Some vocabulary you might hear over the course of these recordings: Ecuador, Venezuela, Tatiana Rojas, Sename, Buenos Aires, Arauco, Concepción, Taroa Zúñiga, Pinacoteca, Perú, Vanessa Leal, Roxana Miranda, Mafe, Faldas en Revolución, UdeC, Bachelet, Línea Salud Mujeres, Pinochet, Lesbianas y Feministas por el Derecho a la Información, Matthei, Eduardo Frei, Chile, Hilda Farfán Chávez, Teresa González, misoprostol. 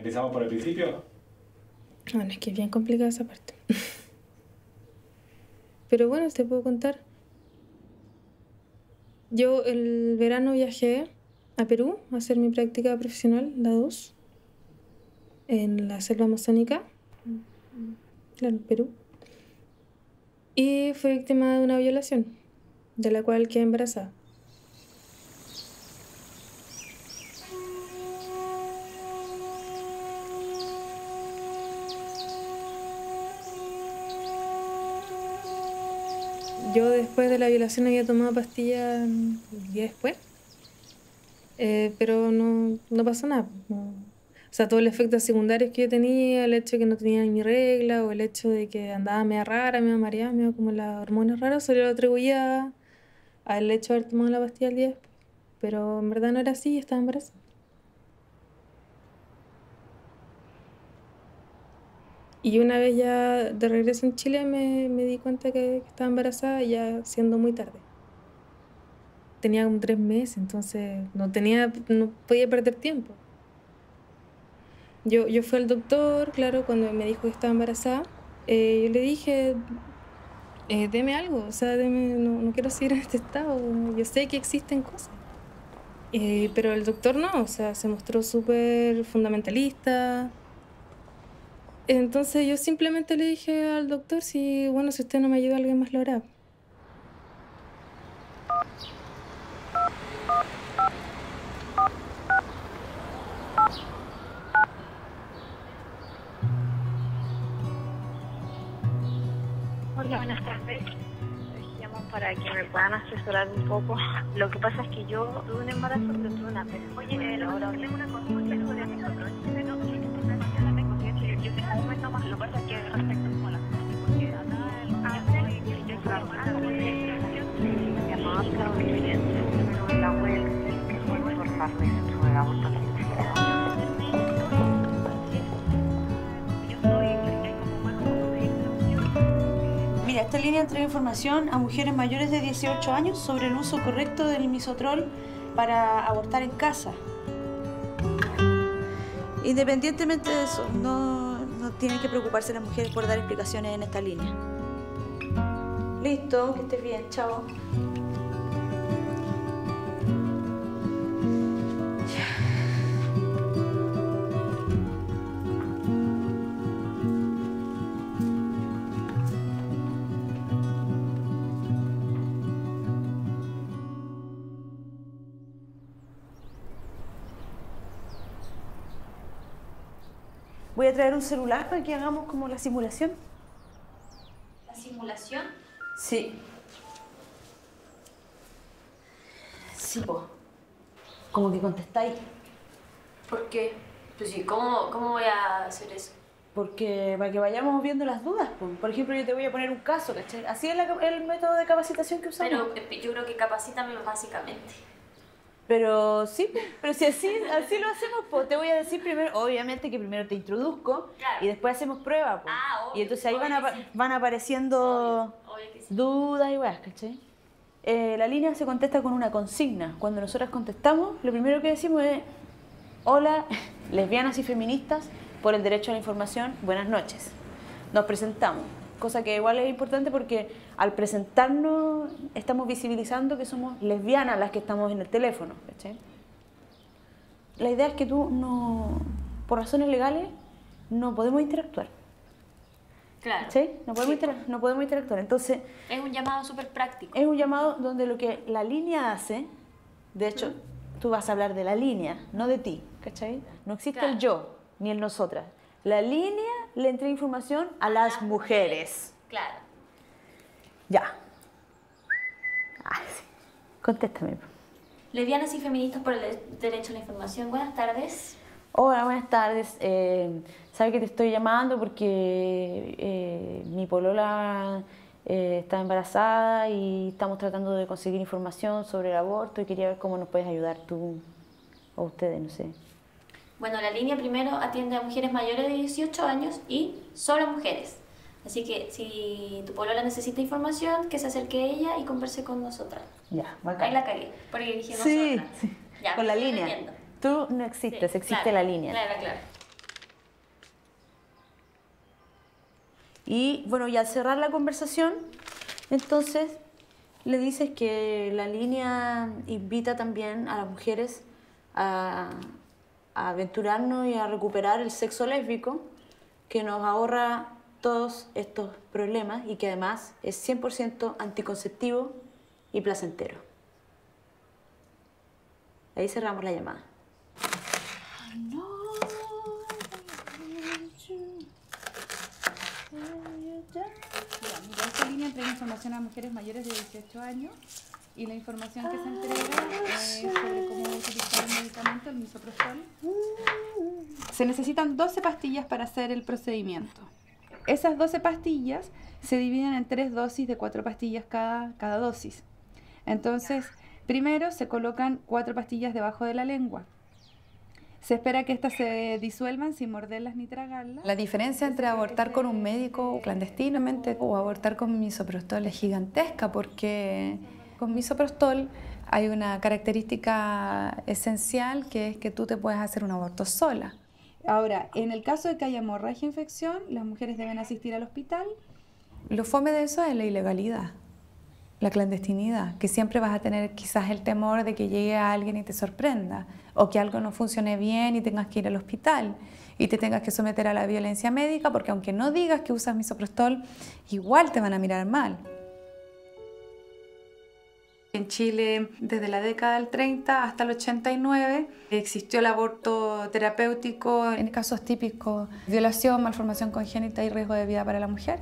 ¿Empezamos por el principio? Bueno, es que es bien complicada esa parte. Pero bueno, te puedo contar. Yo el verano viajé a Perú a hacer mi práctica profesional, la 2, en la selva amazónica, claro, en Perú. Y fui víctima de una violación, de la cual quedé embarazada. Yo después de la violación había tomado pastillas el día después, pero no pasó nada. O sea, todos los efectos secundarios que yo tenía, el hecho de que no tenía ni regla o el hecho de que andaba media rara, media mareada, media como las hormonas raras, se lo atribuía al hecho de haber tomado la pastilla el día después. Pero en verdad no era así, estaba embarazada. Y una vez ya de regreso en Chile me di cuenta que estaba embarazada ya siendo muy tarde. Tenía como 3 meses, entonces no podía perder tiempo. Yo fui al doctor, claro, cuando me dijo que estaba embarazada, yo le dije, deme algo, o sea, no quiero seguir en este estado, yo sé que existen cosas. Pero el doctor no, o sea, se mostró súper fundamentalista. Entonces yo simplemente le dije al doctor, si usted no me ayuda, alguien más lo hará. Hola, buenas tardes. Les llamo para que me puedan asesorar un poco. Lo que pasa es que yo tuve un embarazo, pero tuve una pérdida. Oye, ahora tengo una consulta sobre mi sobrino. Yo tengo un momento más, lo que pasa es que respecto a la gente, porque acá yo estaba hablando de la llamada para un incidente, pero la web que fue informarme sobre la aborto asfixiado. Mira, esta línea entrega información a mujeres mayores de 18 años sobre el uso correcto del misoprostol para abortar en casa. Independientemente de eso, no tienen que preocuparse las mujeres por dar explicaciones en esta línea. Listo, que estés bien, chao. Voy a traer un celular para que hagamos como la simulación. ¿La simulación? Sí. Sí, po. Como que contestáis. ¿Por qué? Pues sí, ¿cómo voy a hacer eso? Porque para que vayamos viendo las dudas, po. Por ejemplo, yo te voy a poner un caso, ¿cachai? Así es el método de capacitación que usamos. Pero yo creo que capacítame básicamente. Pero sí, pero si así lo hacemos, pues te voy a decir primero, obviamente que primero te introduzco, claro, y después hacemos prueba, pues. Ah, obvio, y entonces ahí van apareciendo dudas y weas, ¿cachai? La línea se contesta con una consigna. Cuando nosotras contestamos, lo primero que decimos es: hola, lesbianas y feministas por el derecho a la información, buenas noches. Nos presentamos, cosa que igual es importante porque al presentarnos estamos visibilizando que somos lesbianas las que estamos en el teléfono, ¿cachai? La idea es que tú no, por razones legales, no podemos interactuar. Claro. ¿Cachai? No podemos interactuar, entonces... Es un llamado súper práctico. Es un llamado donde lo que la línea hace, de hecho, tú vas a hablar de la línea, no de ti, ¿cachai? No existe el yo, ni el nosotras. La línea le entrega información a las mujeres. Claro. Ya. Ah, sí. Contéstame. Lesbianas y feministas por el derecho a la información. Buenas tardes. Hola, buenas tardes. Sabes que te estoy llamando porque mi polola está embarazada y estamos tratando de conseguir información sobre el aborto y quería ver cómo nos puedes ayudar tú o ustedes, no sé. Bueno, la línea primero atiende a mujeres mayores de 18 años y solo mujeres. Así que si tu polola necesita información, que se acerque a ella y converse con nosotras. Ya, bacán. Ahí la cagué, porque dije nosotras. Sí, sí. Ya, con la línea. Tú no existes, existe la línea. Claro, claro. Y bueno, y al cerrar la conversación, entonces le dices que la línea invita también a las mujeres a aventurarnos y a recuperar el sexo lésbico, que nos ahorra todos estos problemas y que además es 100% anticonceptivo y placentero. Ahí cerramos la llamada. Entrega información a mujeres mayores de 18 años y la información que se entrega es sobre cómo utilizar el medicamento, el misoprostol. Se necesitan 12 pastillas para hacer el procedimiento. Esas 12 pastillas se dividen en 3 dosis de 4 pastillas cada dosis. Entonces, primero se colocan 4 pastillas debajo de la lengua. Se espera que estas se disuelvan sin morderlas ni tragarlas. La diferencia entre abortar con un médico clandestinamente o abortar con misoprostol es gigantesca, porque con misoprostol hay una característica esencial, que es que tú te puedes hacer un aborto sola. Ahora, en el caso de que haya hemorragia e infección, las mujeres deben asistir al hospital. Lo fome de eso es la ilegalidad, la clandestinidad, que siempre vas a tener quizás el temor de que llegue a alguien y te sorprenda, o que algo no funcione bien y tengas que ir al hospital y te tengas que someter a la violencia médica, porque aunque no digas que usas misoprostol, igual te van a mirar mal. En Chile, desde la década del 30 hasta el 89, existió el aborto terapéutico en casos típicos: violación, malformación congénita y riesgo de vida para la mujer.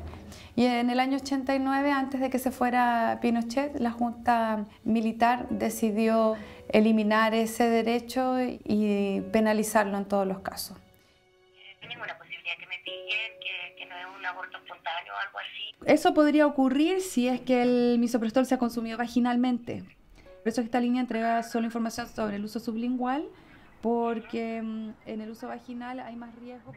Y en el año 89, antes de que se fuera Pinochet, la Junta Militar decidió eliminar ese derecho y penalizarlo en todos los casos. No hay ninguna posibilidad que me pillen, que no es un aborto espontáneo o algo así. Eso podría ocurrir si es que el misoprostol se ha consumido vaginalmente. Por eso esta línea entrega solo información sobre el uso sublingual, porque en el uso vaginal hay más riesgo.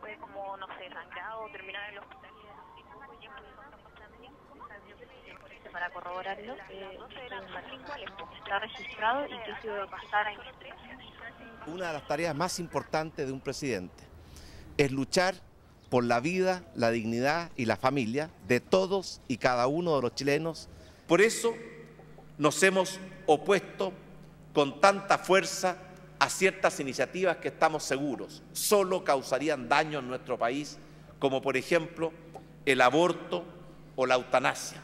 Puede, como, no sé, sangrado, terminar en el hospital. Para corroborarlo, está registrado y que se va a pasar a investigación. Una de las tareas más importantes de un presidente es luchar por la vida, la dignidad y la familia de todos y cada uno de los chilenos. Por eso nos hemos opuesto con tanta fuerza a ciertas iniciativas que estamos seguros solo causarían daño en nuestro país, como por ejemplo el aborto o la eutanasia.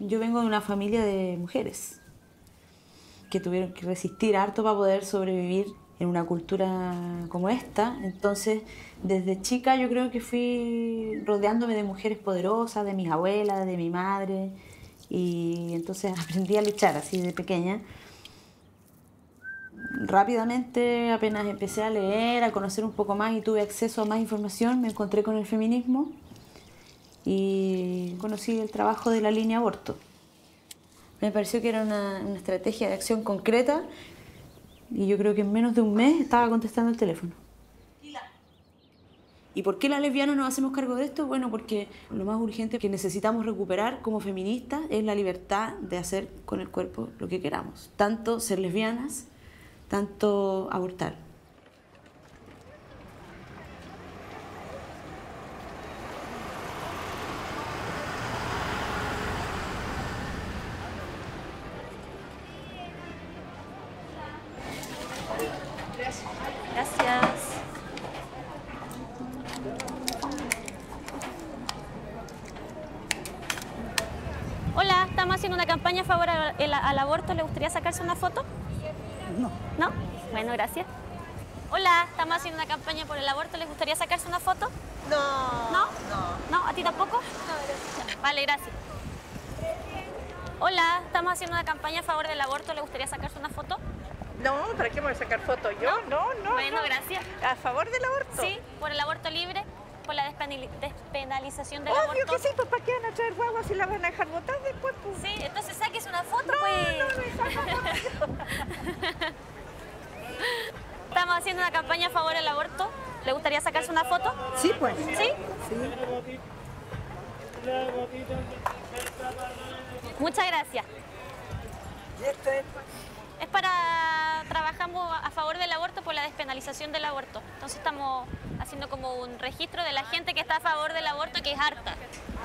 Yo vengo de una familia de mujeres que tuvieron que resistir harto para poder sobrevivir en una cultura como esta. Entonces, desde chica yo creo que fui rodeándome de mujeres poderosas, de mis abuelas, de mi madre. Y entonces aprendí a luchar así de pequeña. Rápidamente, apenas empecé a leer, a conocer un poco más y tuve acceso a más información, me encontré con el feminismo. Y conocí el trabajo de la línea aborto. Me pareció que era una estrategia de acción concreta y yo creo que en menos de un mes estaba contestando el teléfono. ¿Y por qué las lesbianas nos hacemos cargo de esto? Bueno, porque lo más urgente que necesitamos recuperar como feministas es la libertad de hacer con el cuerpo lo que queramos. Tanto ser lesbianas, tanto abortar. ¿Al aborto le gustaría sacarse una foto? No. ¿No? Bueno, gracias. Hola, estamos haciendo una campaña por el aborto. ¿Les gustaría sacarse una foto? No. ¿No? No. ¿No? ¿A ti tampoco? No, gracias. Vale, gracias. Hola, estamos haciendo una campaña a favor del aborto. ¿Le gustaría sacarse una foto? No, ¿para qué voy a sacar foto yo? No, no. Bueno, no. Gracias. ¿A favor del aborto? Sí, por el aborto libre, por la despenalización del aborto. Obvio que sí, pues ¿para qué van a traer guaguas si las van a dejar botadas después? Pues. Sí, entonces saques una foto, no, pues. No, no, no, no, no. Estamos haciendo una campaña a favor del aborto. ¿Le gustaría sacarse una foto? Sí, pues. ¿Sí? Sí. Muchas gracias. ¿Y esto es? Es para... trabajamos a favor del aborto por la despenalización del aborto. Entonces estamos haciendo como un registro de la gente que está a favor del aborto, que es harta.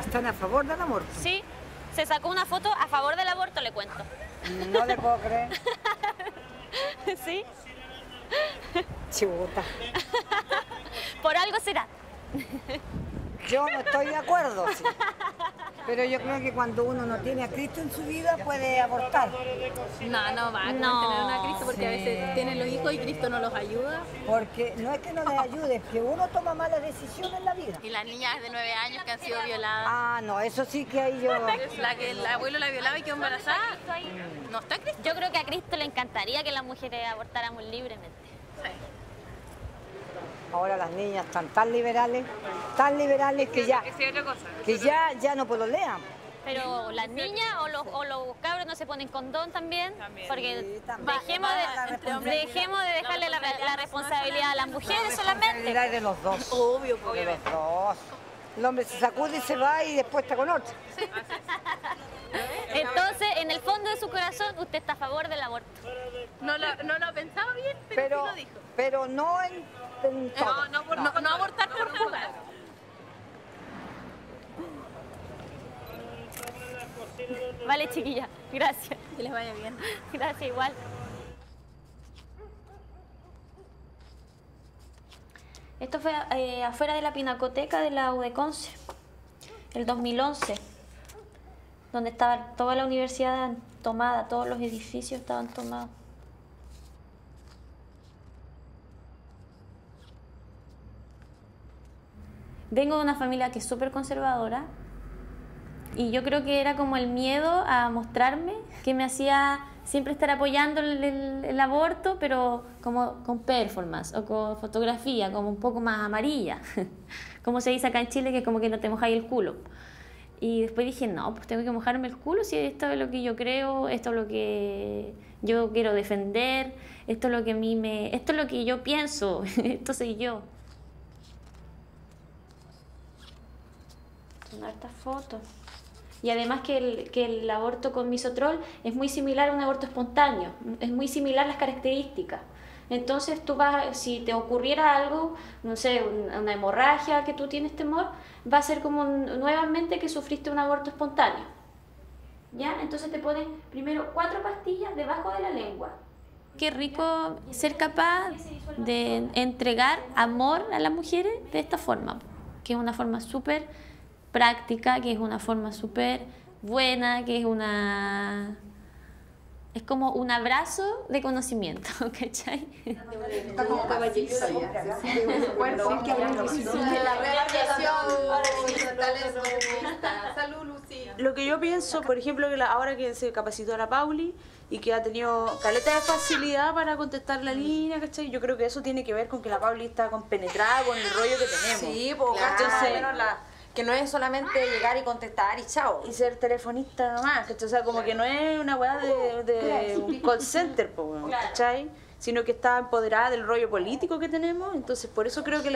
¿Están a favor del aborto? Sí. Se sacó una foto a favor del aborto, le cuento. No le puedo creer. ¿Sí? Chibuta. Por algo será. Yo no estoy de acuerdo, sí. Pero yo creo que cuando uno no tiene a Cristo en su vida puede abortar. No, no va a tener a Cristo porque sí. A veces tienen los hijos y Cristo no los ayuda. Porque no es que no les ayude, es que uno toma malas decisiones en la vida. Y las niñas de 9 años que han sido violadas. Ah, no, eso sí que ahí yo... La que el abuelo la violaba y quedó embarazada, no está Cristo. Yo creo que a Cristo le encantaría que las mujeres abortáramos libremente. Sí. Ahora las niñas están tan liberales que ya no pololean. Pero las niñas o los cabros no se ponen condón también, porque dejemos de dejarle la responsabilidad a las mujeres solamente. La responsabilidad de los dos. Obvio, de los dos. El hombre se sacude y se va y después está con otro. Sí. Entonces, en el fondo de su corazón, usted está a favor del aborto. No lo ha pensado bien, pero sí lo dijo. Pero no en todo. No abortar por jugar. Vale, chiquilla, gracias. Que les vaya bien. Gracias, igual. Esto fue afuera de la Pinacoteca de la UdeC, el 2011, donde estaba toda la universidad tomada, todos los edificios estaban tomados. Vengo de una familia que es súper conservadora y yo creo que era como el miedo a mostrarme, que me hacía siempre estar apoyando el aborto, pero como con performance o con fotografía, como un poco más amarilla, como se dice acá en Chile, que es como que no te mojáis el culo. Y después dije, no, pues tengo que mojarme el culo si esto es lo que yo creo, esto es lo que yo quiero defender, esto es lo que a mí me... esto es lo que yo pienso, esto soy yo. Hartas fotos. Y además que el aborto con misoprostol es muy similar a un aborto espontáneo, es muy similar las características. Entonces tú vas, si te ocurriera algo, no sé, una hemorragia que tú tienes temor, va a ser como nuevamente que sufriste un aborto espontáneo. ¿Ya? Entonces te pones primero 4 pastillas debajo de la lengua. Qué rico ser capaz de entregar amor a las mujeres de esta forma, que es una forma súper práctica, que es una forma súper buena, que es una... es como un abrazo de conocimiento, ¿cachai? Está como caballerizo ya. Lo que yo pienso, por ejemplo, que ahora que se capacitó a la Pauli y que ha tenido caleta de facilidad para contestar la línea, ¿cachai? Yo creo que eso tiene que ver con que la Pauli está compenetrada con el rollo que tenemos. Sí, porque que no es solamente llegar y contestar y chao. Y ser telefonista nomás, ¿cachai? O sea, como que no es una weá de un call center, ¿cachai? Sino que está empoderada del rollo político que tenemos, entonces por eso creo que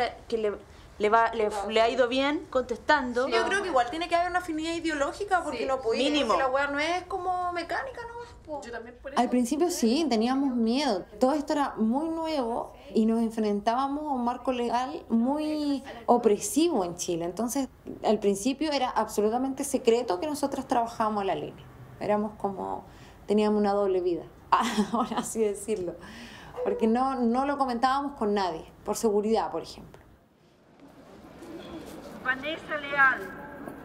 le ha ido bien contestando. Sí, yo creo que igual tiene que haber una afinidad ideológica porque sí, no podía. Mínimo. La weá no es como mecánica, ¿no? Yo también por eso. Al principio sí, teníamos miedo. Todo esto era muy nuevo y nos enfrentábamos a un marco legal muy opresivo en Chile. Entonces, al principio era absolutamente secreto que nosotras trabajábamos la línea. Éramos como... teníamos una doble vida, por así decirlo. Porque no lo comentábamos con nadie, por seguridad, por ejemplo. Vanessa Leal,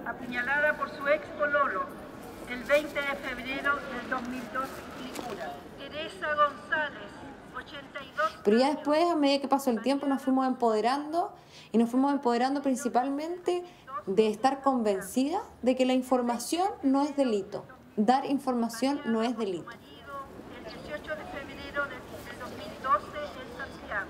apuñalada por su ex pololo el 20 de febrero del 2012 en Licura. Teresa González, 82 años. Pero ya después, a medida que pasó el tiempo, nos fuimos empoderando y nos fuimos empoderando principalmente de estar convencidas de que la información no es delito. Dar información no es delito. El 18 de febrero del 2012 en Santiago.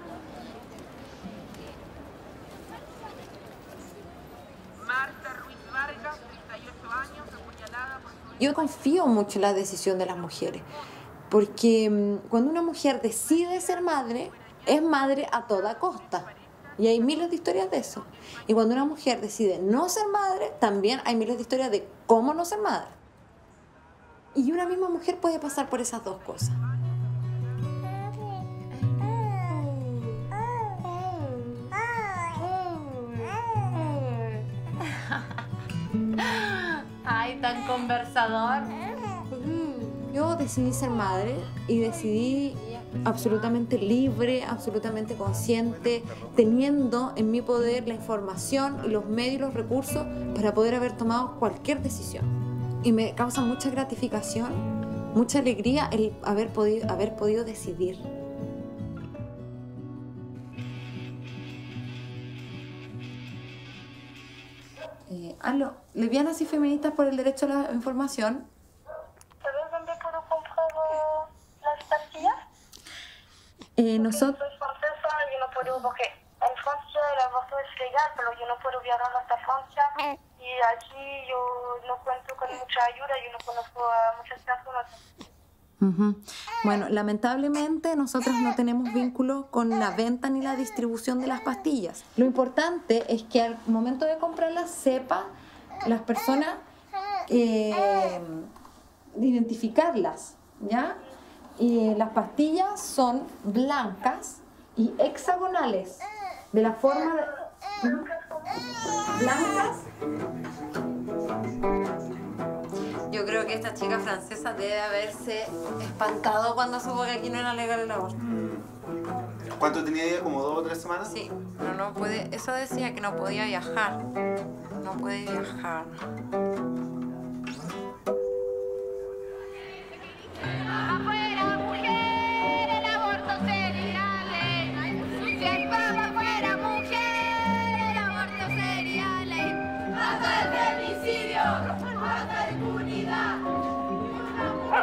Yo confío mucho en la decisión de las mujeres, porque cuando una mujer decide ser madre, es madre a toda costa. Y hay miles de historias de eso. Y cuando una mujer decide no ser madre, también hay miles de historias de cómo no ser madre. Y una misma mujer puede pasar por esas dos cosas. Ay, tan conversador. Yo decidí ser madre y decidí absolutamente libre, absolutamente consciente, teniendo en mi poder la información y los medios y los recursos para poder haber tomado cualquier decisión. Y me causa mucha gratificación, mucha alegría el haber podido decidir. Aló, Lesbianas y Feministas por el Derecho a la Información. ¿Sabes dónde puedo comprar las pastillas? Nosotros... Soy francesa y no puedo, porque en Francia el aborto es legal, pero yo no puedo viajar hasta Francia. Y aquí yo no cuento con mucha ayuda, yo no conozco a muchas personas. Bueno, lamentablemente nosotros no tenemos vínculo con la venta ni la distribución de las pastillas. Lo importante es que al momento de comprarlas sepa las personas identificarlas, ¿ya? Y las pastillas son blancas y hexagonales, de la forma de... blancas. Yo creo que esta chica francesa debe haberse espantado cuando supo que aquí no era legal el aborto. ¿Cuánto tenía ella? ¿Como 2 o 3 semanas? Sí, pero no puede... Eso decía que no podía viajar. No puede viajar. ¡Afuera, mujer! ¡El aborto es ilegal! ¡Si hay papa afuera, mujer! ¡El aborto es ilegal! ¡Mata el femicidio! ¡Mata impunidad! ¡Una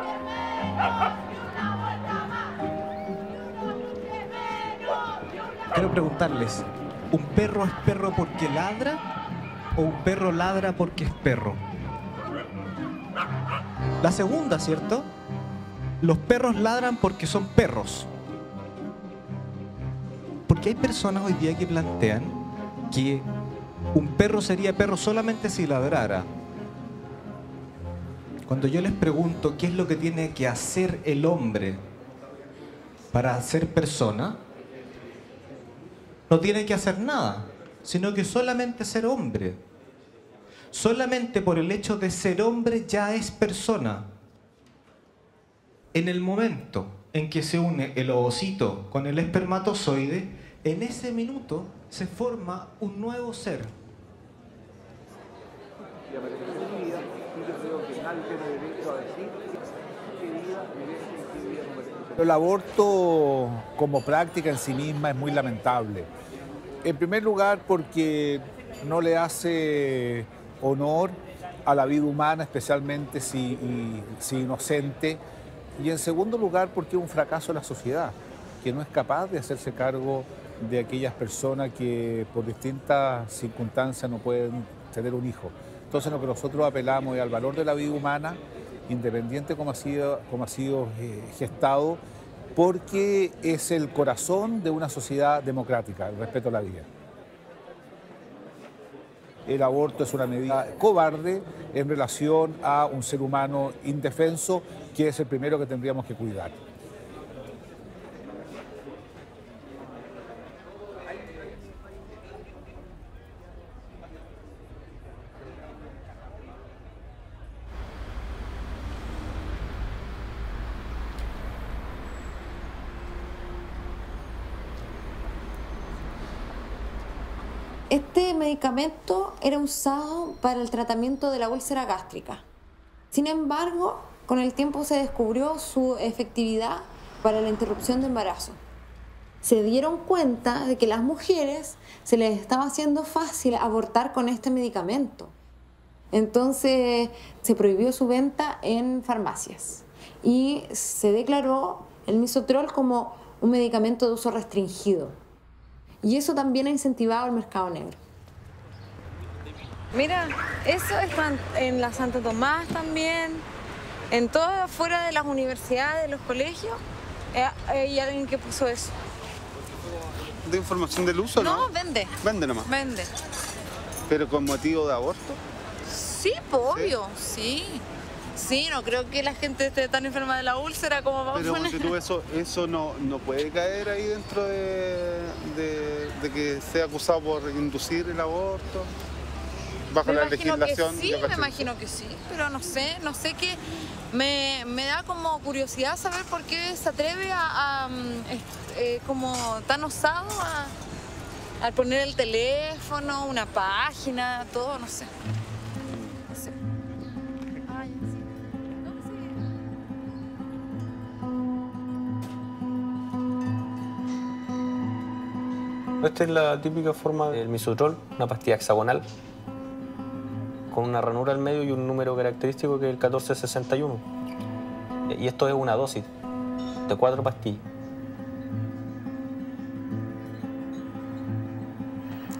mujer menos y una vuelta más! ¡Una mujer menos y una vuelta más! Quiero preguntarles, ¿un perro es perro porque ladra o un perro ladra porque es perro? La segunda, ¿cierto? Los perros ladran porque son perros. Porque hay personas hoy día que plantean que un perro sería perro solamente si ladrara. Cuando yo les pregunto qué es lo que tiene que hacer el hombre para ser persona, no tiene que hacer nada, sino que solamente ser hombre. Solamente por el hecho de ser hombre ya es persona. En el momento en que se une el ovocito con el espermatozoide, en ese minuto se forma un nuevo ser. El aborto como práctica en sí misma es muy lamentable. En primer lugar, porque no le hace honor a la vida humana, especialmente si inocente. Y en segundo lugar, porque es un fracaso de la sociedad, que no es capaz de hacerse cargo de aquellas personas que por distintas circunstancias no pueden tener un hijo. Entonces lo que nosotros apelamos es al valor de la vida humana, independiente como ha sido gestado, porque es el corazón de una sociedad democrática, el respeto a la vida. El aborto es una medida cobarde en relación a un ser humano indefenso, que es el primero que tendríamos que cuidar. Este medicamento era usado para el tratamiento de la úlcera gástrica. Sin embargo, con el tiempo se descubrió su efectividad para la interrupción de embarazo. Se dieron cuenta de que a las mujeres se les estaba haciendo fácil abortar con este medicamento. Entonces se prohibió su venta en farmacias y se declaró el misoprostol como un medicamento de uso restringido. Y eso también ha incentivado el mercado negro. Mira, eso está en la Santo Tomás también. en todo, fuera de las universidades, de los colegios, hay alguien que puso eso. ¿De información del uso? No, ¿no? Vende. Vende nomás. Vende. ¿Pero con motivo de aborto? Sí, pues, obvio, sí. Sí, no creo que la gente esté tan enferma de la úlcera como vamos a poner. Pero tú, eso no puede caer ahí dentro de que sea acusado por inducir el aborto, bajo la legislación. Sí, me imagino que sí, pero no sé qué. Me da como curiosidad saber por qué se atreve a como tan osado a poner el teléfono, una página, todo, no sé. Esta es la típica forma del misoprostol, una pastilla hexagonal con una ranura al medio y un número característico que es el 1461. Y esto es una dosis de 4 pastillas.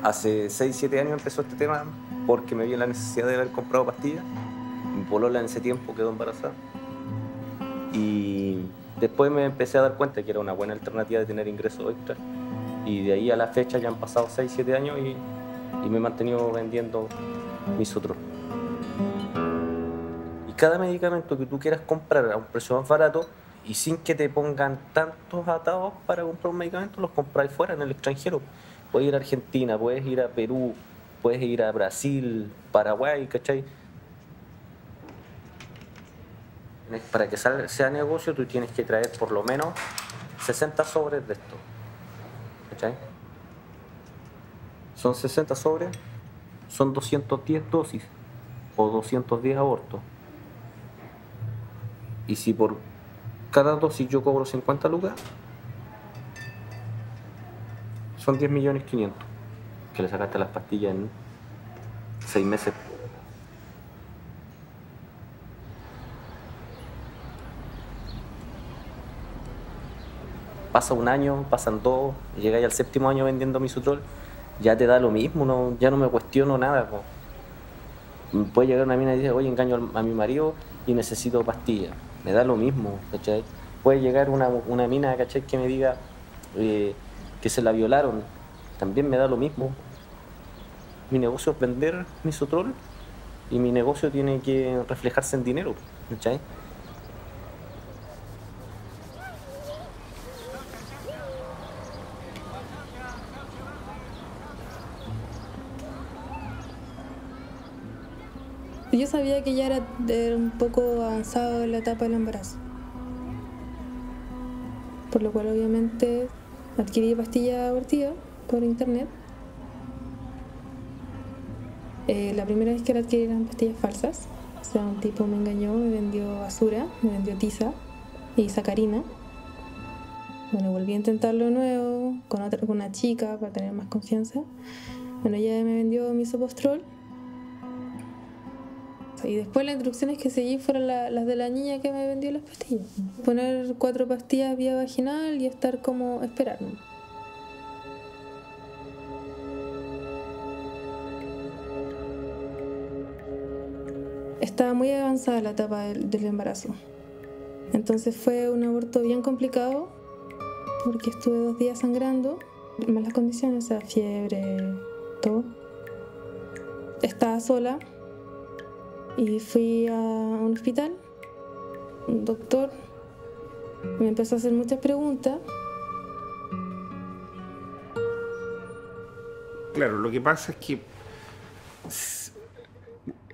Hace 6 o 7 años empezó este tema porque me vi en la necesidad de haber comprado pastillas. Mi polola en ese tiempo quedó embarazada. Y después me empecé a dar cuenta que era una buena alternativa de tener ingresos extra. Y de ahí a la fecha ya han pasado 6 o 7 años y me he mantenido vendiendo misoprostol. Y cada medicamento que tú quieras comprar a un precio más barato y sin que te pongan tantos atados para comprar un medicamento, los compráis fuera, en el extranjero. Puedes ir a Argentina, puedes ir a Perú, puedes ir a Brasil, Paraguay, ¿cachai? Para que sea negocio tú tienes que traer por lo menos 60 sobres de esto. ¿Cachai? Son 60 sobres, son 210 dosis o 210 abortos. Y si por cada dosis yo cobro 50 lucas, son 10.500.000 que le sacaste a las pastillas en 6 meses. Pasa un año, pasan 2, llegáis al 7.º año vendiendo misoprostol, ya te da lo mismo, ya no me cuestiono nada. Puede llegar una mina y dice, oye, engaño a mi marido y necesito pastillas. Me da lo mismo, ¿cachai? Puede llegar una mina, ¿cachai?, que me diga que se la violaron. También me da lo mismo. Mi negocio es vender misoprostol y mi negocio tiene que reflejarse en dinero, ¿cachai? Yo sabía que ya era un poco avanzado en la etapa del embarazo, por lo cual obviamente adquirí pastillas abortivas por internet. La primera vez que la adquirí eran pastillas falsas, o sea, un tipo me engañó, me vendió azura, me vendió tiza y sacarina. Bueno, volví a intentarlo de nuevo con una chica para tener más confianza. Bueno, ella me vendió misoprostol. Y después las instrucciones que seguí fueron las de la niña que me vendió las pastillas. Poner 4 pastillas vía vaginal y estar como esperando. Estaba muy avanzada la etapa del embarazo. Entonces fue un aborto bien complicado porque estuve 2 días sangrando. Malas condiciones, o sea, fiebre, todo. Estaba sola. Y fui a un hospital, un doctor me empezó a hacer muchas preguntas. Claro, lo que pasa es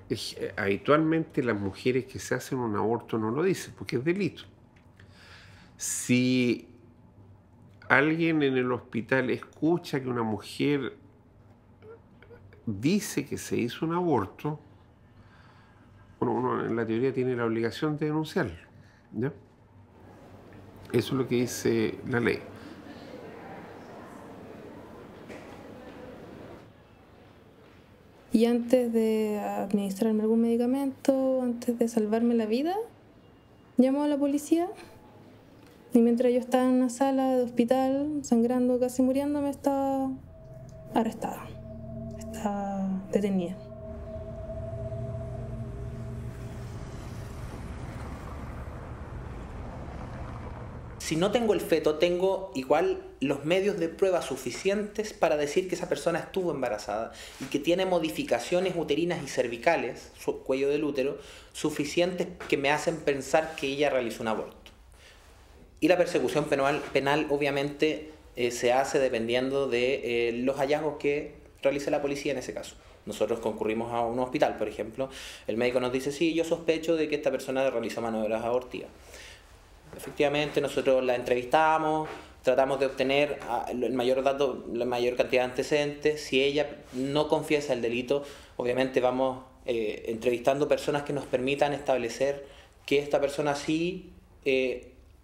que habitualmente las mujeres que se hacen un aborto no lo dicen, porque es delito. Si alguien en el hospital escucha que una mujer dice que se hizo un aborto, uno en la teoría tiene la obligación de denunciarlo, ¿ya? Eso es lo que dice la ley. Y antes de administrarme algún medicamento, antes de salvarme la vida, llamó a la policía. Y mientras yo estaba en una sala de hospital, sangrando, casi muriéndome, estaba arrestada. Estaba detenida. si no tengo el feto, tengo igual los medios de prueba suficientes para decir que esa persona estuvo embarazada y que tiene modificaciones uterinas y cervicales, su cuello del útero, suficientes que me hacen pensar que ella realizó un aborto. Y la persecución penal obviamente se hace dependiendo de los hallazgos que realice la policía en ese caso. Nosotros concurrimos a un hospital, por ejemplo, el médico nos dice, sí, yo sospecho de que esta persona realizó maniobras abortivas. Efectivamente, nosotros la entrevistamos, tratamos de obtener el mayor dato, la mayor cantidad de antecedentes. Si ella no confiesa el delito, obviamente vamos entrevistando personas que nos permitan establecer que esta persona sí,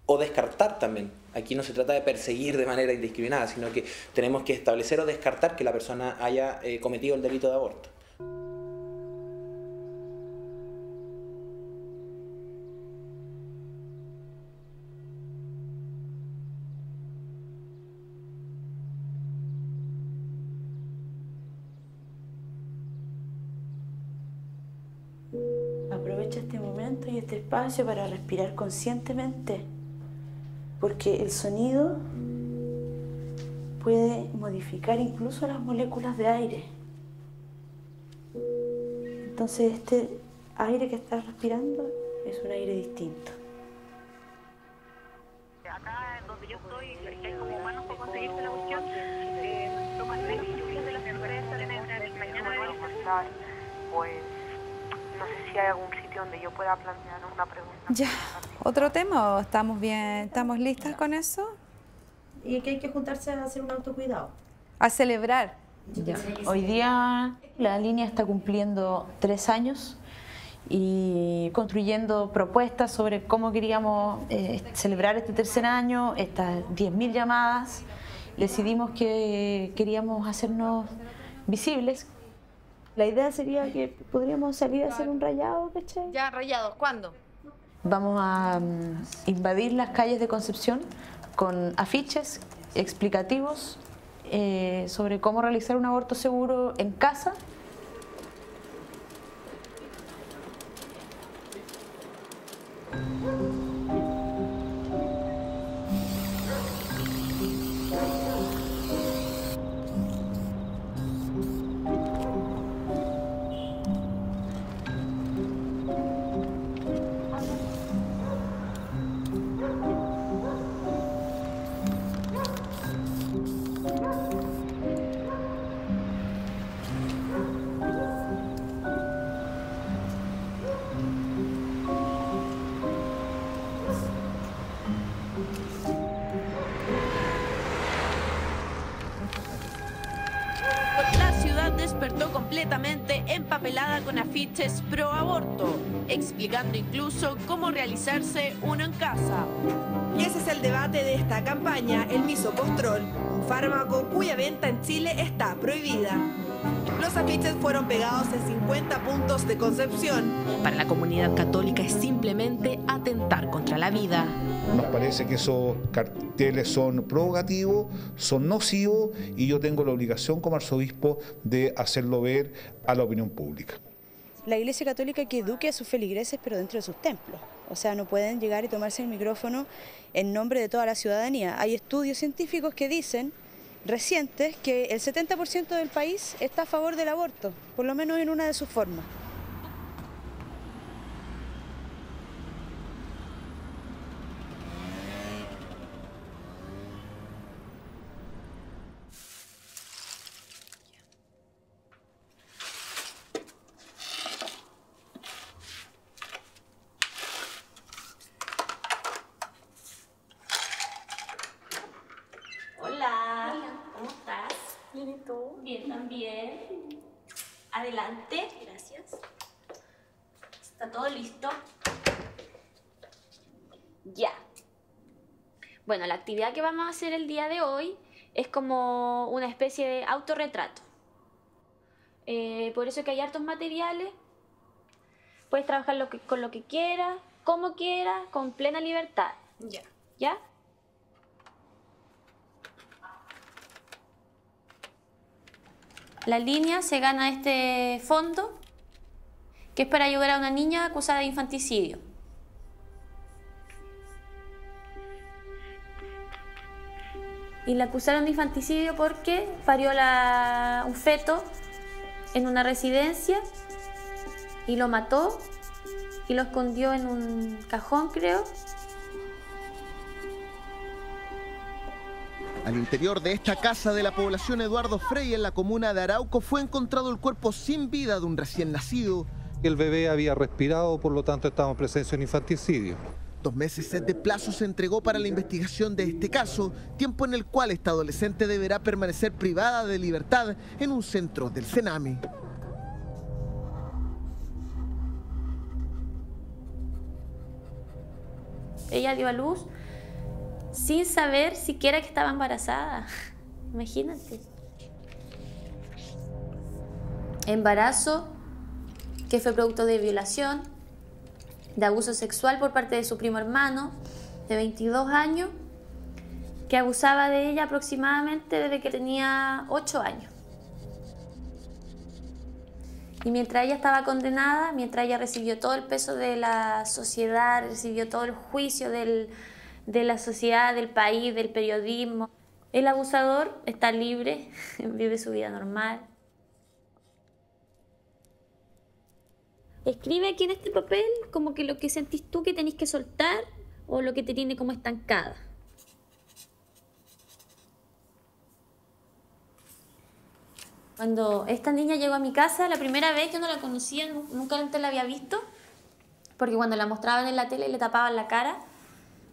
o descartar también. Aquí no se trata de perseguir de manera indiscriminada, sino que tenemos que establecer o descartar que la persona haya cometido el delito de aborto. Aprovecha este momento y este espacio para respirar conscientemente, porque el sonido puede modificar incluso las moléculas de aire. Entonces este aire que estás respirando es un aire distinto. Acá donde yo estoy, que hay como humanos para conseguirse la cuestión, toman tres lluvias de las empresas, en el mañana de la... Pues no sé si hay algún sitio donde yo pueda plantear una pregunta. Ya. ¿Otro tema o estamos bien? ¿Estamos listas con eso? Y que hay que juntarse a hacer un autocuidado. A celebrar. Ya. Hoy día la línea está cumpliendo 3 años y construyendo propuestas sobre cómo queríamos celebrar este 3er año, estas 10.000 llamadas. Decidimos que queríamos hacernos visibles. La idea sería que podríamos salir a hacer un rayado, ¿cachai? Ya, rayados, ¿cuándo? Vamos a invadir las calles de Concepción con afiches explicativos sobre cómo realizar un aborto seguro en casa. Completamente empapelada con afiches pro aborto, explicando incluso cómo realizarse uno en casa. Y ese es el debate de esta campaña, el misoprostol, un fármaco cuya venta en Chile está prohibida. Los afiches fueron pegados en 50 puntos de Concepción. Para la comunidad católica es simplemente atentar contra la vida. Nos parece que esos carteles son provocativos, son nocivos y yo tengo la obligación como arzobispo de hacerlo ver a la opinión pública. La Iglesia Católica que eduque a sus feligreses pero dentro de sus templos. O sea, no pueden llegar y tomarse el micrófono en nombre de toda la ciudadanía. Hay estudios científicos que dicen, recientes, que el 70% del país está a favor del aborto, por lo menos en una de sus formas. Bueno, la actividad que vamos a hacer el día de hoy es como una especie de autorretrato. Por eso es que hay hartos materiales. Puedes trabajar con lo que quieras, como quieras, con plena libertad. Ya. ¿Ya? La línea se gana este fondo, que es para ayudar a una niña acusada de infanticidio. y la acusaron de infanticidio porque parió un feto en una residencia y lo mató y lo escondió en un cajón, creo. Al interior de esta casa de la población Eduardo Frei, en la comuna de Arauco, fue encontrado el cuerpo sin vida de un recién nacido. El bebé había respirado, por lo tanto estaba en presencia de un infanticidio. 2 meses de plazo se entregó para la investigación de este caso, tiempo en el cual esta adolescente deberá permanecer privada de libertad en un centro del Sename. Ella dio a luz sin saber siquiera que estaba embarazada. Imagínate. Embarazo que fue producto de violación, de abuso sexual por parte de su primo hermano de 22 años, que abusaba de ella aproximadamente desde que tenía 8 años. Y mientras ella estaba condenada, mientras ella recibió todo el peso de la sociedad, recibió todo el juicio de la sociedad, del país, del periodismo. El abusador está libre, vive su vida normal. Escribe aquí en este papel como que lo que sentís tú que tenés que soltar o lo que te tiene como estancada. Cuando esta niña llegó a mi casa, la primera vez yo no la conocía, nunca antes la había visto, porque cuando la mostraban en la tele le tapaban la cara.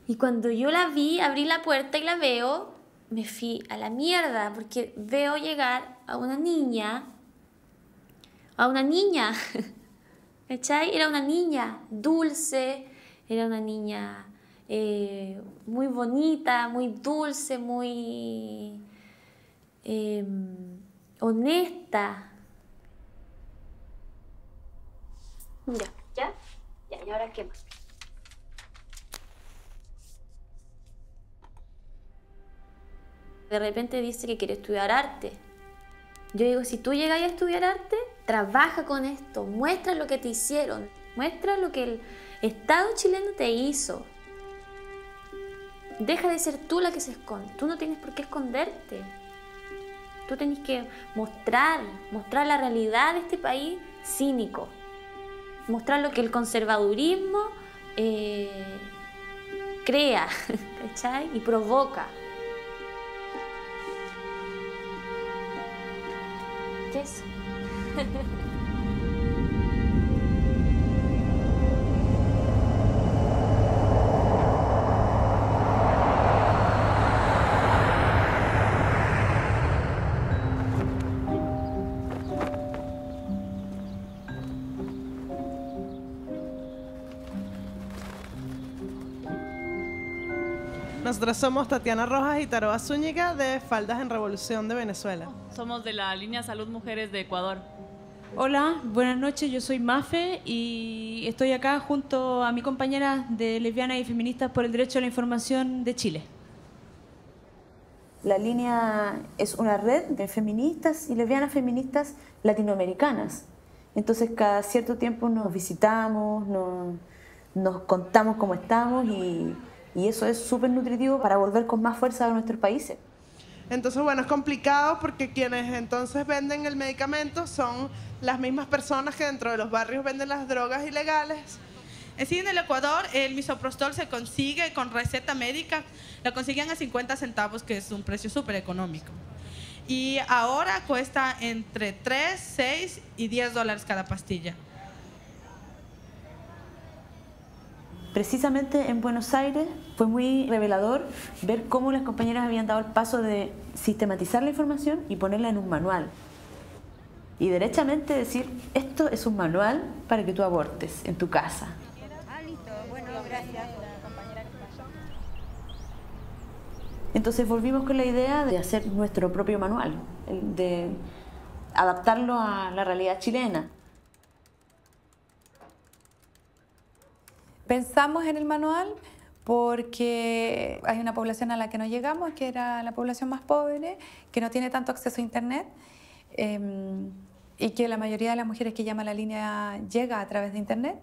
Y cuando yo la vi, abrí la puerta y la veo, me fui a la mierda, porque veo llegar a una niña, ¿cachai? Era una niña dulce, era una niña muy bonita, muy dulce, muy honesta. Ya, ¿y ahora qué más? De repente dice que quiere estudiar arte. Yo digo, si tú llegas a estudiar arte, trabaja con esto, muestra lo que te hicieron, muestra lo que el Estado chileno te hizo. Deja de ser tú la que se esconde, tú no tienes por qué esconderte. Tú tenés que mostrar la realidad de este país cínico, mostrar lo que el conservadurismo crea, ¿cachai? Y provoca. Yes. Nosotros somos Tatiana Rojas y Taroa Zúñiga de Faldas en Revolución de Venezuela. Somos de la Línea Salud Mujeres de Ecuador. Hola, buenas noches, yo soy Mafe y estoy acá junto a mi compañera de Lesbianas y Feministas por el Derecho a la Información de Chile. La Línea es una red de feministas y lesbianas feministas latinoamericanas. Entonces cada cierto tiempo nos visitamos, nos contamos cómo estamos y eso es súper nutritivo para volver con más fuerza a nuestros países. Entonces, bueno, es complicado porque quienes entonces venden el medicamento son las mismas personas que dentro de los barrios venden las drogas ilegales. Sí, en el Ecuador el misoprostol se consigue con receta médica, lo consiguen a 50 centavos, que es un precio súper económico. Y ahora cuesta entre 3, 6 y 10 dólares cada pastilla. Precisamente en Buenos Aires fue muy revelador ver cómo las compañeras habían dado el paso de sistematizar la información y ponerla en un manual. Y derechamente decir, esto es un manual para que tú abortes en tu casa. Ah, listo. Bueno, gracias, compañera. Entonces volvimos con la idea de hacer nuestro propio manual, de adaptarlo a la realidad chilena. Pensamos en el manual porque hay una población a la que no llegamos, que era la población más pobre, que no tiene tanto acceso a internet y que la mayoría de las mujeres que llama a la línea llega a través de internet.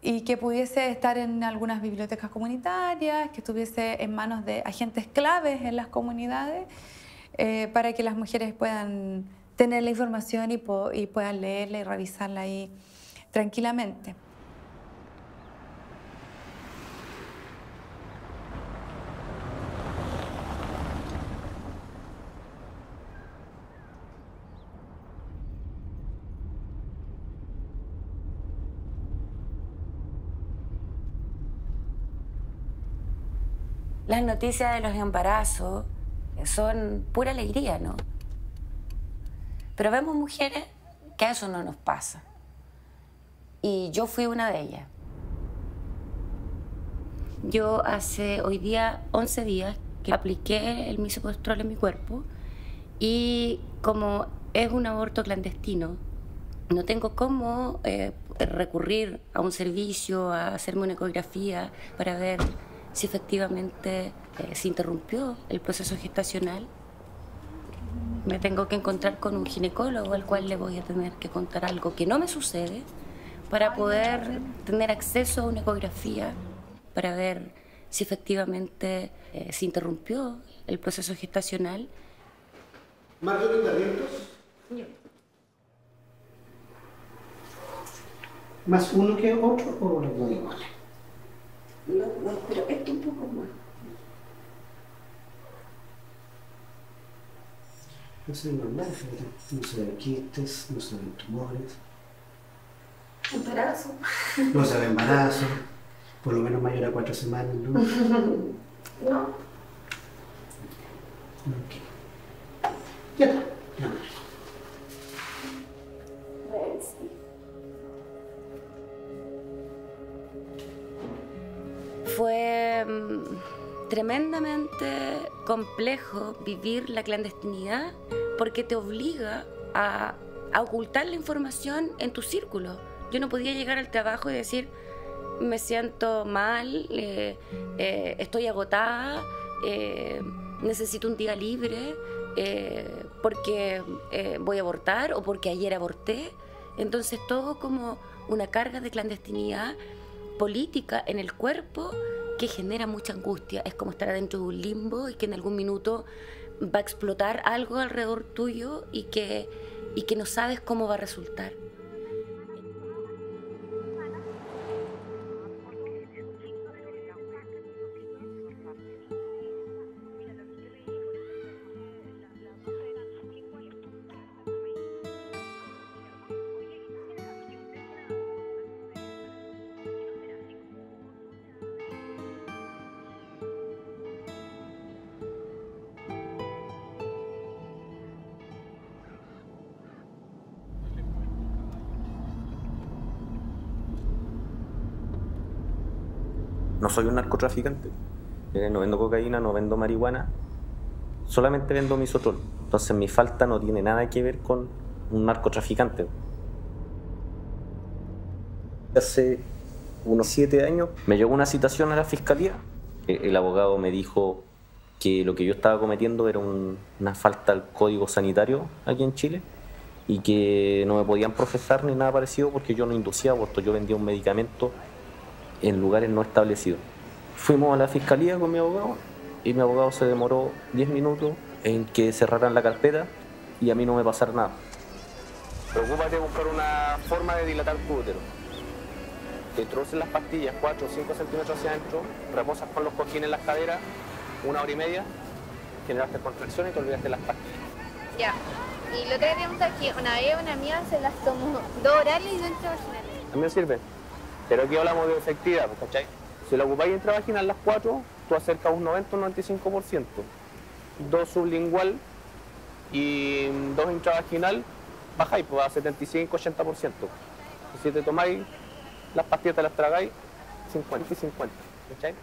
y que pudiese estar en algunas bibliotecas comunitarias, que estuviese en manos de agentes claves en las comunidades, para que las mujeres puedan tener la información y puedan leerla y revisarla ahí tranquilamente. Las noticias de los embarazos son pura alegría, ¿no? Pero vemos mujeres que a eso no nos pasa. Y yo fui una de ellas. Yo hace hoy día 11 días que apliqué el misoprostol en mi cuerpo y como es un aborto clandestino, no tengo cómo recurrir a un servicio, a hacerme una ecografía para ver si efectivamente se interrumpió el proceso gestacional. Me tengo que encontrar con un ginecólogo al cual le voy a tener que contar algo que no me sucede para poder tener acceso a una ecografía para ver si efectivamente se interrumpió el proceso gestacional. ¿Más tratamientos? Señor. ¿Más uno que otro o uno que igual? No, no, pero esto un poco más. No se ven normal, no se ven quistes, no se ven tumores. Embarazo. No se ven embarazo, por lo menos mayor a 4 semanas, ¿no? No. Ok. Ya está. No. Fue tremendamente complejo vivir la clandestinidad porque te obliga a ocultar la información en tu círculo. Yo no podía llegar al trabajo y decir, me siento mal, estoy agotada, necesito un día libre porque voy a abortar o porque ayer aborté. Entonces todo como una carga de clandestinidad política en el cuerpo que genera mucha angustia. Es como estar adentro de un limbo y que en algún minuto va a explotar algo alrededor tuyo y que no sabes cómo va a resultar. No soy un narcotraficante, no vendo cocaína, no vendo marihuana, solamente vendo misoprostol. Entonces mi falta no tiene nada que ver con un narcotraficante. Hace unos 7 años me llegó una citación a la fiscalía. El abogado me dijo que lo que yo estaba cometiendo era una falta al código sanitario aquí en Chile y que no me podían procesar ni nada parecido porque yo no inducía aborto, yo vendía un medicamento en lugares no establecidos. Fuimos a la fiscalía con mi abogado y mi abogado se demoró 10 minutos en que cerraran la carpeta y a mí no me pasara nada. Preocúpate de buscar una forma de dilatar tu útero. Te introducen las pastillas 4 o 5 centímetros hacia adentro, reposas con los cojines en las caderas, 1 hora y media, generaste contracciones y te olvidaste las pastillas. Ya, y lo que tenemos aquí, una vez una mía se las tomó 2 orales y 2 intravaginales. A mí me sirve. Pero aquí hablamos de efectividad, ¿cachai? Si la ocupáis intravaginal las 4, tú acercas un 90 o un 95%. 2 sublingual y 2 intravaginal, bajáis pues, a 75, 80%. Y si te tomáis las pastillas, te las tragáis, 50 y 50, ¿cachai?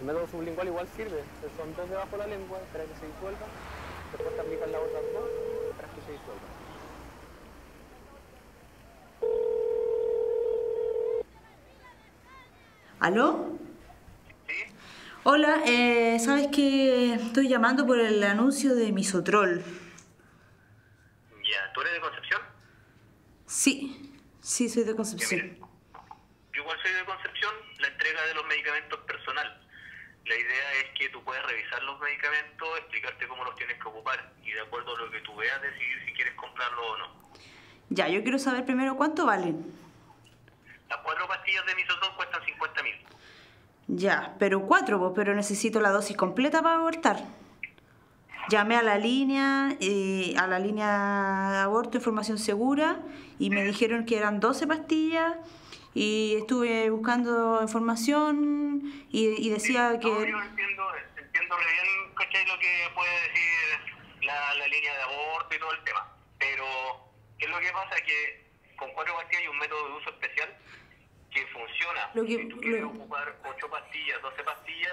El método sublingual igual sirve, son 2 debajo de la lengua, esperas que se disuelva, después te aplicas las otras 2, esperas que se disuelva. ¿Aló? Sí. Hola, ¿sabes que estoy llamando por el anuncio de misoprostol? Ya, ¿tú eres de Concepción? Sí, soy de Concepción. Yo igual Soy de Concepción, la entrega de los medicamentos personal. La idea es que tú puedas revisar los medicamentos, explicarte cómo los tienes que ocupar y de acuerdo a lo que tú veas decidir si quieres comprarlo o no. Ya, yo quiero saber primero cuánto valen. Las 4 pastillas de misoprostol cuestan 50.000. Ya, pero 4, pero necesito la dosis completa para abortar. Llamé a la línea Aborto Información Segura y me dijeron que eran 12 pastillas y estuve buscando información y decía que... No, yo entiendo re bien, ¿cachai? Lo que puede decir la línea de aborto y todo el tema. Pero, ¿qué es lo que pasa? Que con 4 pastillas hay un método de uso especial que funciona. Si tú quieres ocupar 8 pastillas, 12 pastillas,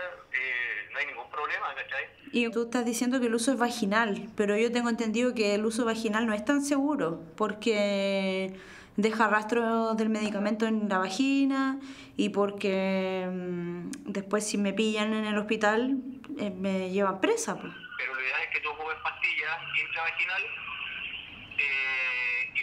no hay ningún problema, ¿cachai? Y tú estás diciendo que el uso es vaginal, pero yo tengo entendido que el uso vaginal no es tan seguro, porque deja rastros del medicamento en la vagina y porque después si me pillan en el hospital me llevan presa, pues. Pero la idea es que tú ocupes pastillas intravaginal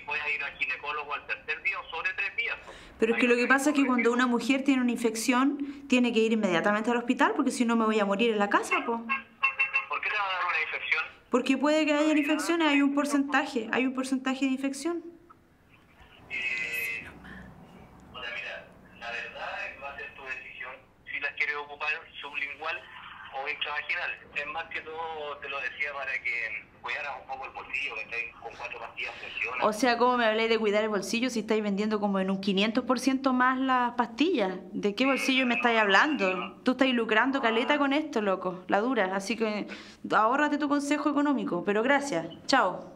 y puedes ir al ginecólogo al tercer día o sobre 3 días. Pero es que lo que pasa es que cuando una mujer tiene una infección, tiene que ir inmediatamente al hospital, porque si no me voy a morir en la casa, po. ¿Por qué te va a dar una infección? Porque puede que haya infecciones, hay un porcentaje de infección. O sea, mira, la verdad va a ser tu decisión si las quieres ocupar sublingual o intravaginal. Es más que todo te lo decía para que cuidaras un poco el bolsillo, que estáis con 4 pastillas funciona. O sea, ¿cómo me habláis de cuidar el bolsillo si estáis vendiendo como en un 500% más las pastillas? ¿De qué bolsillo me estáis hablando? Tú estáis lucrando caleta con esto, loco, la dura. Así que ahórrate tu consejo económico. Pero gracias, chao.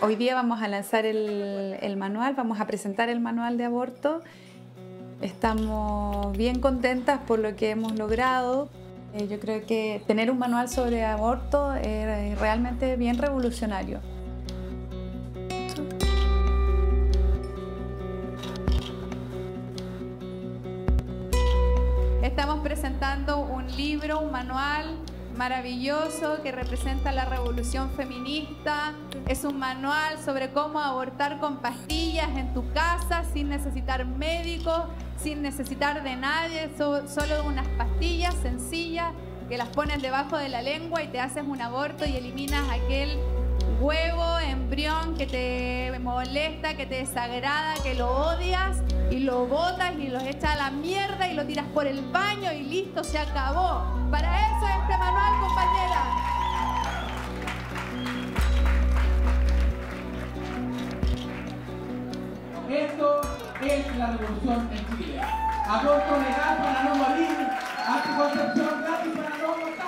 Hoy día vamos a lanzar el manual, vamos a presentar el manual de aborto. Estamos bien contentas por lo que hemos logrado. Yo creo que tener un manual sobre aborto es realmente bien revolucionario. Estamos presentando un libro, un manual maravilloso que representa la revolución feminista. Es un manual sobre cómo abortar con pastillas en tu casa sin necesitar médicos, sin necesitar de nadie, solo unas pastillas sencillas que las pones debajo de la lengua y te haces un aborto y eliminas aquel huevo, embrión que te molesta, que te desagrada, que lo odias y lo botas y los echas a la mierda y lo tiras por el baño y listo, se acabó. Para eso es este manual, compañera. Esto es la revolución en Chile. Aborto legal para no morir, anticoncepción gratis para no votar.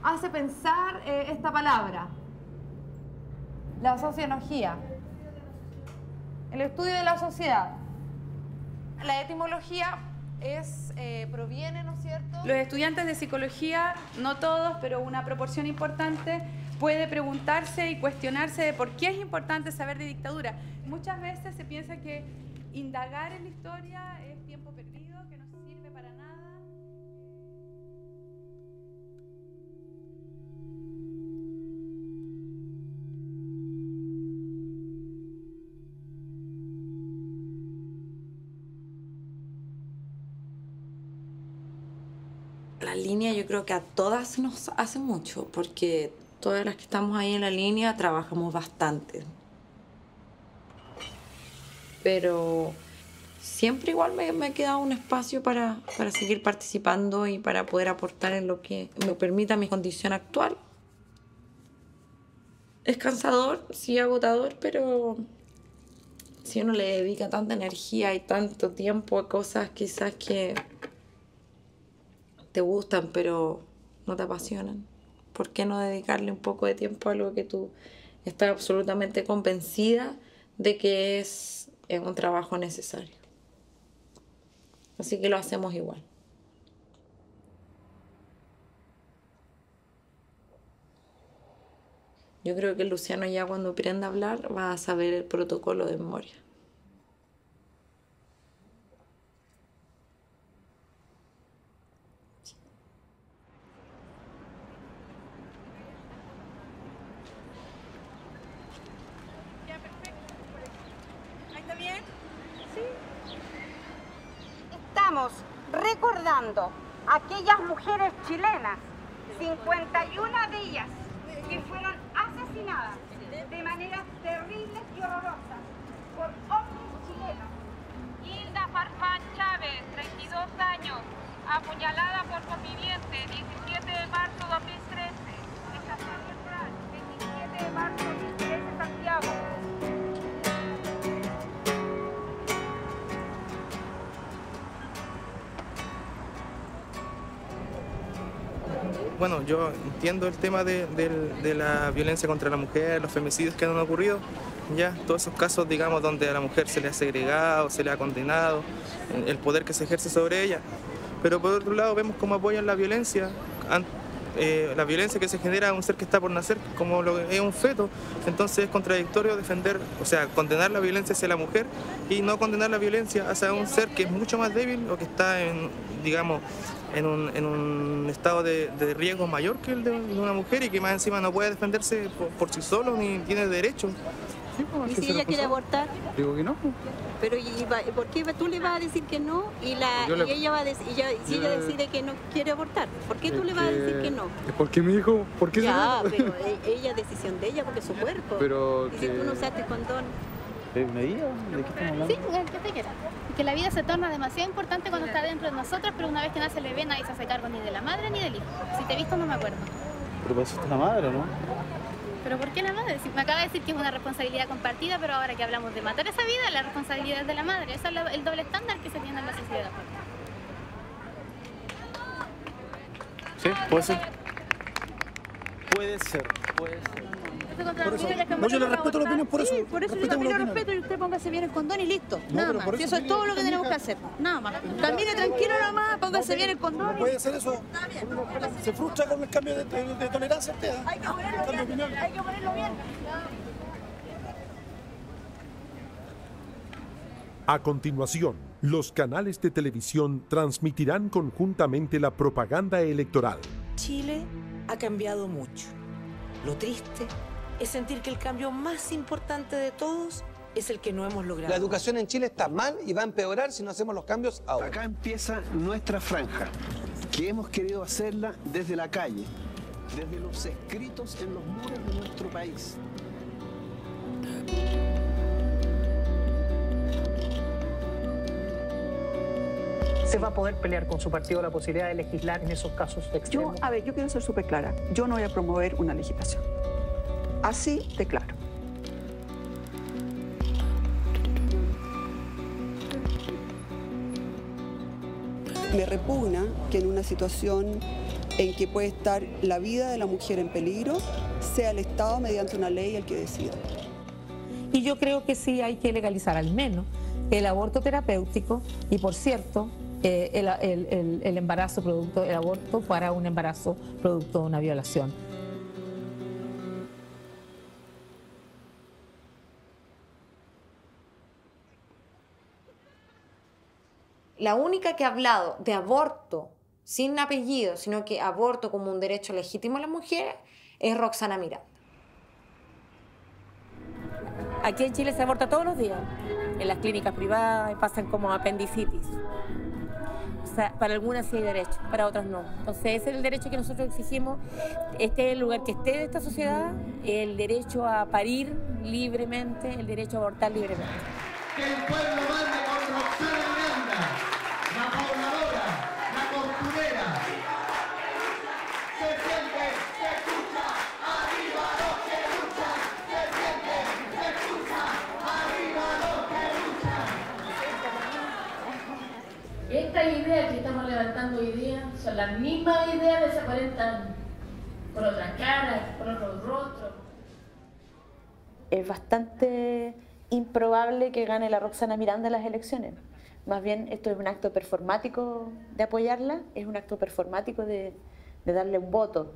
Hace pensar esta palabra, la sociología, el estudio de la sociedad. La etimología es, proviene, ¿no es cierto? Los estudiantes de psicología, no todos, pero una proporción importante, puede preguntarse y cuestionarse de por qué es importante saber de dictadura. Muchas veces se piensa que indagar en la historia es tiempo perdido. La línea yo creo que a todas nos hace mucho, porque todas las que estamos ahí en la línea trabajamos bastante. Pero siempre igual me ha quedado un espacio para seguir participando y para poder aportar en lo que me permita mi condición actual. Es cansador, sí, agotador, pero si uno le dedica tanta energía y tanto tiempo a cosas quizás que te gustan pero no te apasionan, ¿por qué no dedicarle un poco de tiempo a algo que tú estás absolutamente convencida de que es un trabajo necesario. Así que lo hacemos igual. Yo creo que Luciano ya cuando aprenda a hablar va a saber el protocolo de memoria. Recordando a aquellas mujeres chilenas, 51 de ellas que fueron asesinadas de maneras terribles y horrorosas por hombres chilenos. Hilda Farfán Chávez, 32 años, apuñalada por conviviente, 17 de marzo de 2013, Estación Central, 27 de marzo de 2013, Santiago. Bueno, yo entiendo el tema de la violencia contra la mujer, los femicidios que han ocurrido, ya todos esos casos, digamos, donde a la mujer se le ha segregado, se le ha condenado, el poder que se ejerce sobre ella. Pero por otro lado vemos cómo apoyan la violencia que se genera a un ser que está por nacer, como lo es un feto. Entonces es contradictorio defender, o sea, condenar la violencia hacia la mujer y no condenar la violencia hacia un ser que es mucho más débil o que está en, digamos, en un estado de riesgo mayor que el de una mujer y que más encima no puede defenderse por sí solo ni tiene derecho. Sí, pues, ¿y si ella quiere abortar? Digo que no. Pues. Pero ¿y por qué tú le vas a decir que no y ella va a decir, si ella decide que no quiere abortar? ¿Por qué tú le vas a decir que no? Porque mi hijo, ¿por qué? Ya, pero ella, decisión de ella, porque es su cuerpo. Pero y si tú no usaste condón. Sí, que te quieras. Que la vida se torna demasiado importante cuando está dentro de nosotros, pero una vez que nace el bebé nadie se hace cargo ni de la madre ni del hijo. Si te he visto no me acuerdo. Pero para eso está la madre, ¿no? ¿Pero por qué la madre? Si me acaba de decir que es una responsabilidad compartida, pero ahora que hablamos de matar esa vida, la responsabilidad es de la madre. Ese es el doble estándar que se tiene en la sociedad. Sí, puede ser. Puede ser, puede ser. No, yo le respeto la opinión por eso. Sí, por eso yo también lo respeto y usted póngase bien el condón y listo. No, nada más. Y eso es todo lo que tenemos que hacer. Nada más. Camine tranquilo nada más, póngase bien el condón. No puede hacer eso. Se frustra con el cambio de tolerancia. Hay que ponerlo bien. Hay que ponerlo bien. A continuación, los canales de televisión transmitirán conjuntamente la propaganda electoral. Chile ha cambiado mucho. Lo triste es sentir que el cambio más importante de todos es el que no hemos logrado. La educación en Chile está mal y va a empeorar si no hacemos los cambios ahora. Acá empieza nuestra franja, que hemos querido hacerla desde la calle, desde los escritos en los muros de nuestro país. ¿Se va a poder pelear con su partido la posibilidad de legislar en esos casos extremos? Yo quiero ser súper clara. Yo no voy a promover una legislación. Así de claro. Me repugna que en una situación en que puede estar la vida de la mujer en peligro, sea el Estado mediante una ley el que decida. Y yo creo que sí hay que legalizar al menos el aborto terapéutico y, por cierto, el embarazo producto del aborto para un embarazo producto de una violación. La única que ha hablado de aborto sin apellido, sino que aborto como un derecho legítimo a las mujeres, es Roxana Miranda. Aquí en Chile se aborta todos los días. En las clínicas privadas pasan como apendicitis. O sea, para algunas sí hay derecho, para otras no. Entonces ese es el derecho que nosotros exigimos. Este es el lugar que esté de esta sociedad, el derecho a parir libremente, el derecho a abortar libremente. Que el pueblo mande con Roxana Miranda, la pobladora, la costurera. Se siente, se escucha, arriba los que luchan. Se siente, se escucha, arriba los que luchan. Estas ideas que estamos levantando hoy día son las mismas ideas de hace 40 años. Por otras caras, por otros rostros. Es bastante improbable que gane la Roxana Miranda las elecciones. Más bien esto es un acto performático de apoyarla, es un acto performático de darle un voto.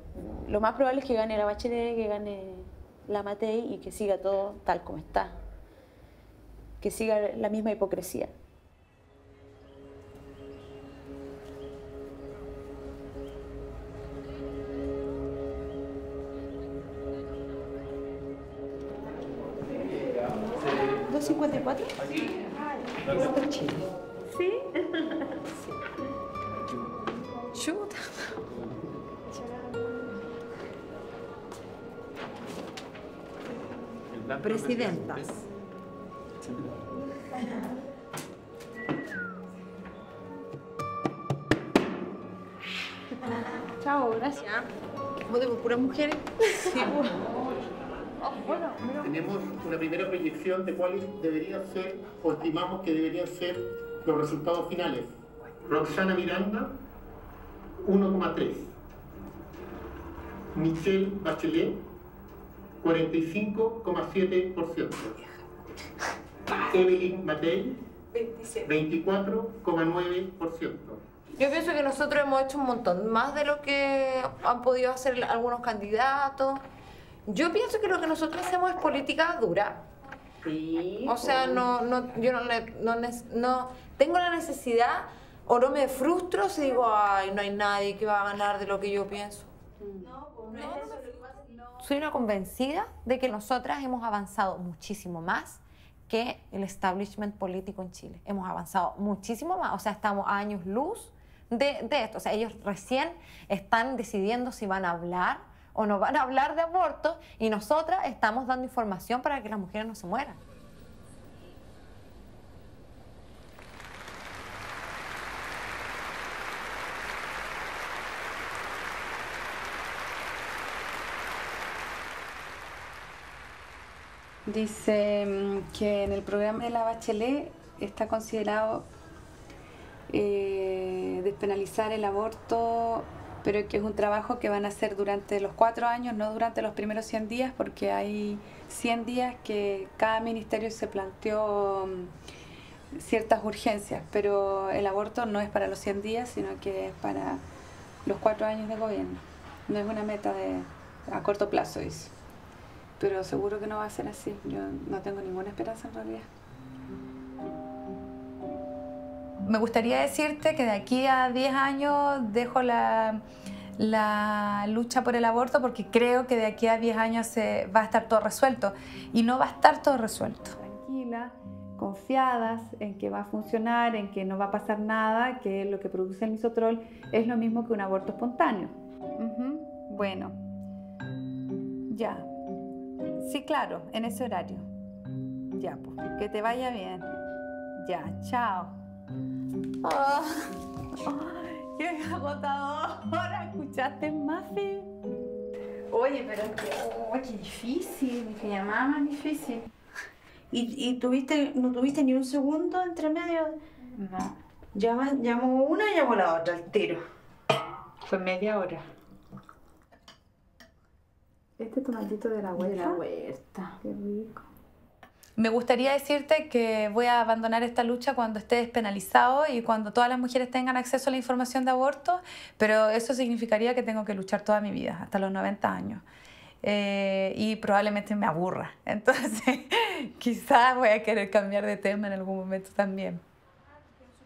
Lo más probable es que gane la Bachelet, que gane la Matthei y que siga todo tal como está. Que siga la misma hipocresía. ¿254? Sí. ¿Está Chile? ¿Sí? Sí. Chuta. Presidenta. Chao, gracias. ¿Votemos puras mujeres? Sí. Bueno, tenemos una primera proyección de cuáles deberían ser, o estimamos que deberían ser, los resultados finales. Roxana Miranda, 1,3. Michelle Bachelet, 45,7%. Evelyn Matthei, 24,9%. Yo pienso que nosotros hemos hecho un montón, más de lo que han podido hacer algunos candidatos. Yo pienso que lo que nosotros hacemos es política dura. Sí. O sea, yo no tengo la necesidad o no me frustro si digo, ay, no hay nadie que va a ganar de lo que yo pienso. Soy una convencida de que nosotras hemos avanzado muchísimo más que el establishment político en Chile. Hemos avanzado muchísimo más, o sea, estamos a años luz de esto. O sea, ellos recién están decidiendo si van a hablar o nos van a hablar de aborto, y nosotras estamos dando información para que las mujeres no se mueran. Dice que en el programa de la Bachelet está considerado despenalizar el aborto, pero que es un trabajo que van a hacer durante los 4 años, no durante los primeros 100 días, porque hay 100 días que cada ministerio se planteó ciertas urgencias, pero el aborto no es para los 100 días, sino que es para los 4 años de gobierno. No es una meta a corto plazo, dice. Pero seguro que no va a ser así. Yo no tengo ninguna esperanza en realidad. Me gustaría decirte que de aquí a 10 años dejo la lucha por el aborto, porque creo que de aquí a 10 años va a estar todo resuelto. Y no va a estar todo resuelto. Tranquila, confiadas en que va a funcionar, en que no va a pasar nada, que lo que produce el misoprostol es lo mismo que un aborto espontáneo. Bueno, ya. Sí, claro, en ese horario. Ya, pues, que te vaya bien. Ya, chao. Oh, ¡qué agotadora! ¿Escuchaste, Mafe? Oye, pero qué difícil, que llamada más difícil. ¿Y no tuviste ni un segundo entre medio? No. Llamó una y llamó la otra, al tiro. Fue media hora. Este tomatito de la huerta. De la huerta. Qué rico. Me gustaría decirte que voy a abandonar esta lucha cuando esté despenalizado y cuando todas las mujeres tengan acceso a la información de aborto, pero eso significaría que tengo que luchar toda mi vida, hasta los 90 años. Y probablemente me aburra. Entonces, quizás voy a querer cambiar de tema en algún momento también.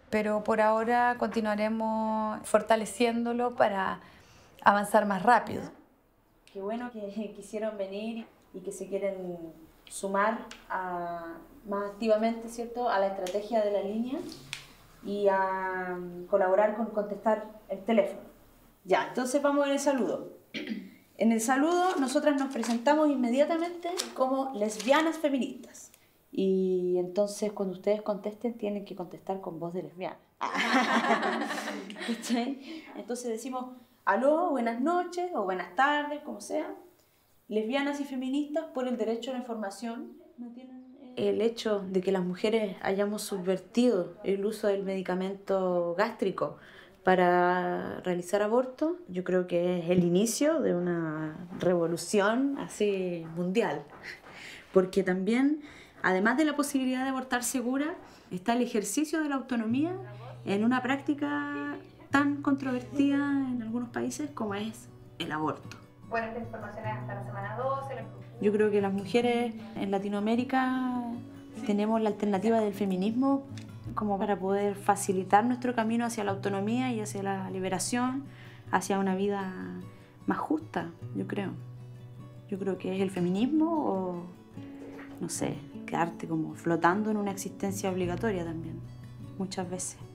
Pero por ahora continuaremos fortaleciéndolo para avanzar más rápido. Qué bueno que quisieron venir y que se quieren sumar más activamente, ¿cierto?, a la estrategia de la línea y a colaborar con contestar el teléfono. Ya, entonces vamos en el saludo. En el saludo nosotras nos presentamos inmediatamente como lesbianas feministas. Y entonces cuando ustedes contesten tienen que contestar con voz de lesbiana. Entonces decimos, aló, buenas noches o buenas tardes, como sea. Lesbianas y feministas por el derecho a la información. El hecho de que las mujeres hayamos subvertido el uso del medicamento gástrico para realizar aborto, yo creo que es el inicio de una revolución así mundial. Porque también Además de la posibilidad de abortar segura, está el ejercicio de la autonomía en una práctica tan controvertida en algunos países como es el aborto. Bueno, esta información es hasta la semana 12. Yo creo que las mujeres en Latinoamérica tenemos la alternativa del feminismo como para poder facilitar nuestro camino hacia la autonomía y hacia la liberación, hacia una vida más justa, yo creo. Yo creo que es el feminismo o, no sé, quedarte como flotando en una existencia obligatoria también, muchas veces.